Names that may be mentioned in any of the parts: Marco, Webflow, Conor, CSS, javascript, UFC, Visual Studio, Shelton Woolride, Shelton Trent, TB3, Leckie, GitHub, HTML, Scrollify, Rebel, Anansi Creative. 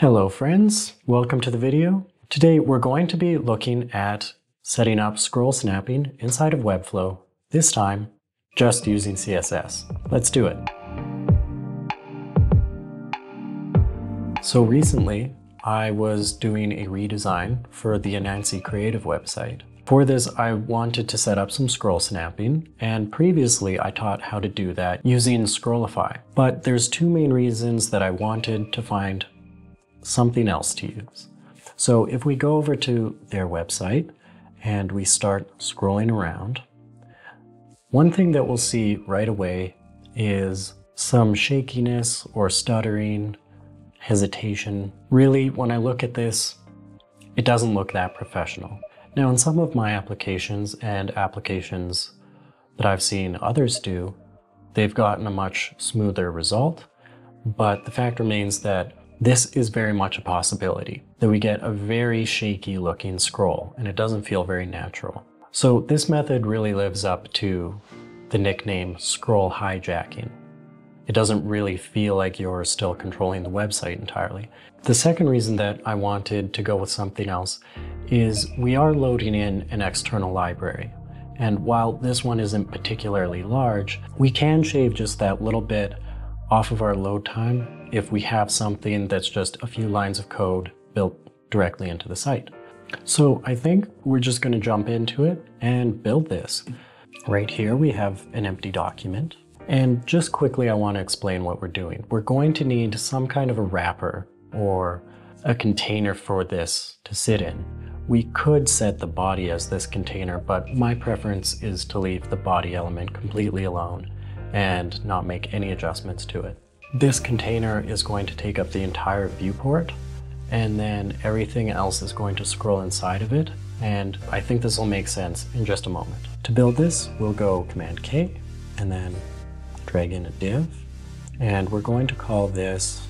Hello friends, welcome to the video. Today we're going to be looking at setting up scroll snapping inside of Webflow, this time just using CSS. Let's do it. So recently I was doing a redesign for the Anansi Creative website. For this, I wanted to set up some scroll snapping, and previously I taught how to do that using Scrollify. But there's two main reasons that I wanted to find something else to use. So if we go over to their website and we start scrolling around, one thing that we'll see right away is some shakiness or stuttering, hesitation. Really, when I look at this, it doesn't look that professional. Now, in some of my applications and applications that I've seen others do, they've gotten a much smoother result, but the fact remains that this is very much a possibility that we get a very shaky looking scroll and it doesn't feel very natural. So this method really lives up to the nickname scroll hijacking. It doesn't really feel like you're still controlling the website entirely. The second reason that I wanted to go with something else is we are loading in an external library. And while this one isn't particularly large, we can shave just that little bit off of our load time if we have something that's just a few lines of code built directly into the site. So I think we're just going to jump into it and build this. Right here we have an empty document. And just quickly, I want to explain what we're doing. We're going to need some kind of a wrapper or a container for this to sit in. We could set the body as this container, but my preference is to leave the body element completely alone and not make any adjustments to it. This container is going to take up the entire viewport, and then everything else is going to scroll inside of it. And I think this will make sense in just a moment. To build this, we'll go Command K and then drag in a div. And we're going to call this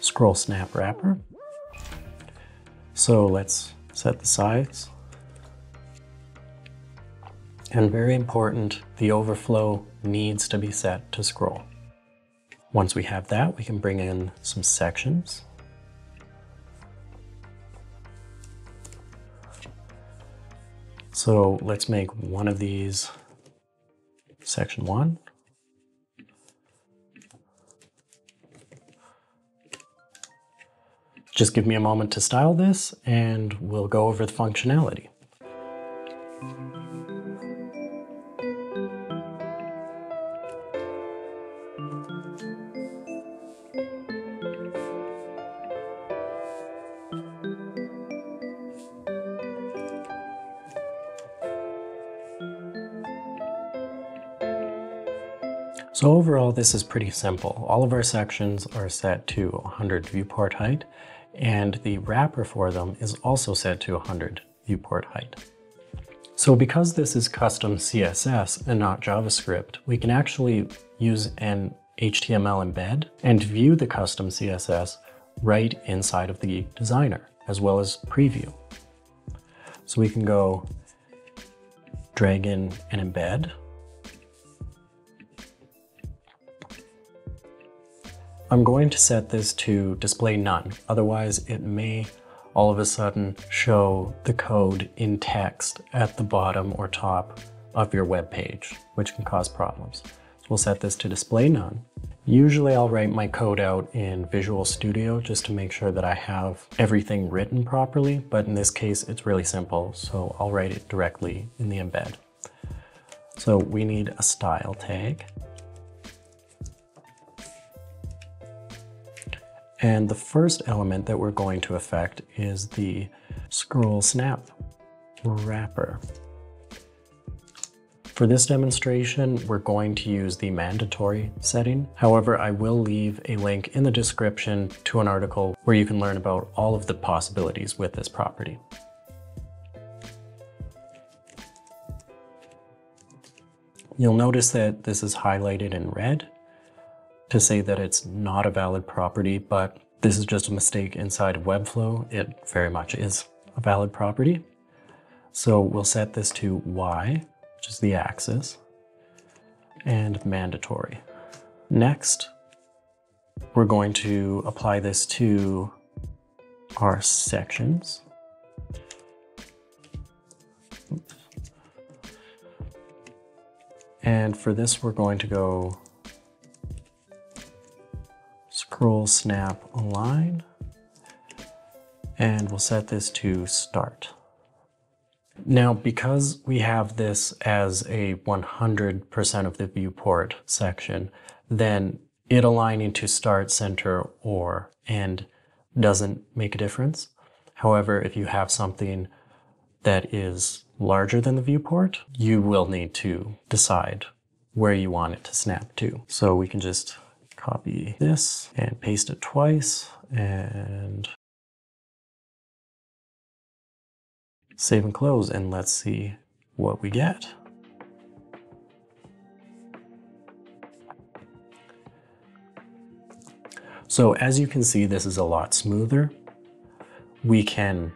Scroll Snap Wrapper. So let's set the size. And very important, the overflow needs to be set to scroll. Once we have that, we can bring in some sections. So let's make one of these section 1. Just give me a moment to style this and we'll go over the functionality. So overall, this is pretty simple. All of our sections are set to 100 viewport height, and the wrapper for them is also set to 100 viewport height. So because this is custom CSS and not JavaScript, we can actually use an HTML embed and view the custom CSS right inside of the designer, as well as preview. So we can go drag in an embed. I'm going to set this to display none, otherwise it may all of a sudden show the code in text at the bottom or top of your web page, which can cause problems. So we'll set this to display none. Usually I'll write my code out in Visual Studio just to make sure that I have everything written properly, but in this case it's really simple, so I'll write it directly in the embed. So we need a style tag. And the first element that we're going to affect is the scroll snap wrapper. For this demonstration, we're going to use the mandatory setting. However, I will leave a link in the description to an article where you can learn about all of the possibilities with this property. You'll notice that this is highlighted in red to say that it's not a valid property, but this is just a mistake inside of Webflow. It very much is a valid property. So we'll set this to Y, which is the axis, and mandatory. Next, We're going to apply this to our sections. And for this, we're going to go scroll, snap, align, and we'll set this to start. Now, because we have this as a 100% of the viewport section, then it aligning to start, center, or end doesn't make a difference. However, if you have something that is larger than the viewport, you will need to decide where you want it to snap to. So we can just copy this and paste it twice and save and close, and let's see what we get. So as you can see, this is a lot smoother. We can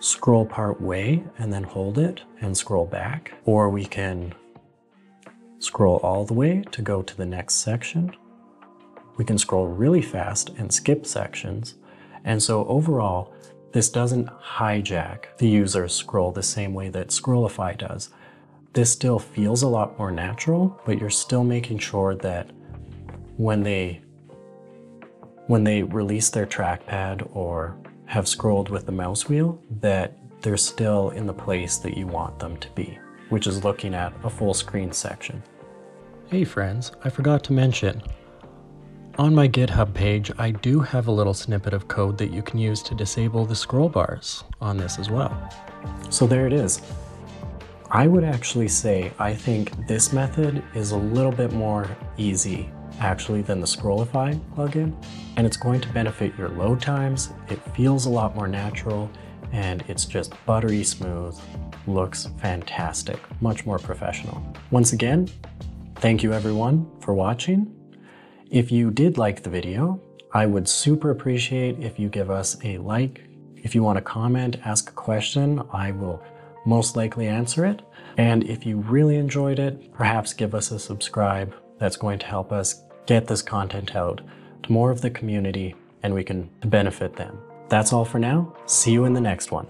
scroll part way and then hold it and scroll back, or we can scroll all the way to go to the next section. We can scroll really fast and skip sections. And so overall, this doesn't hijack the user's scroll the same way that Scrollify does. This still feels a lot more natural, but you're still making sure that when they release their trackpad or have scrolled with the mouse wheel, that they're still in the place that you want them to be, which is looking at a full screen section. Hey friends, I forgot to mention, on my GitHub page, I do have a little snippet of code that you can use to disable the scroll bars on this as well. So there it is. I would actually say, I think this method is a little bit more easy actually than the Scrollify plugin, and it's going to benefit your load times. It feels a lot more natural, and it's just buttery smooth, looks fantastic, much more professional. Once again, thank you everyone for watching. If you did like the video, I would super appreciate if you give us a like. If you want to comment, ask a question, I will most likely answer it. And if you really enjoyed it, perhaps give us a subscribe. That's going to help us get this content out to more of the community, and we can benefit them. That's all for now. See you in the next one.